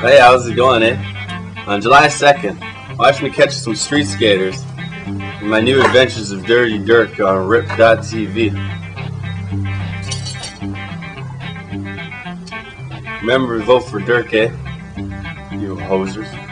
Hey, how's it going, eh? On July 2nd, watch me catch some street skaters in my new adventures of Dirty Dirk on RIP.TV. Remember to vote for Dirk, eh? You hosers.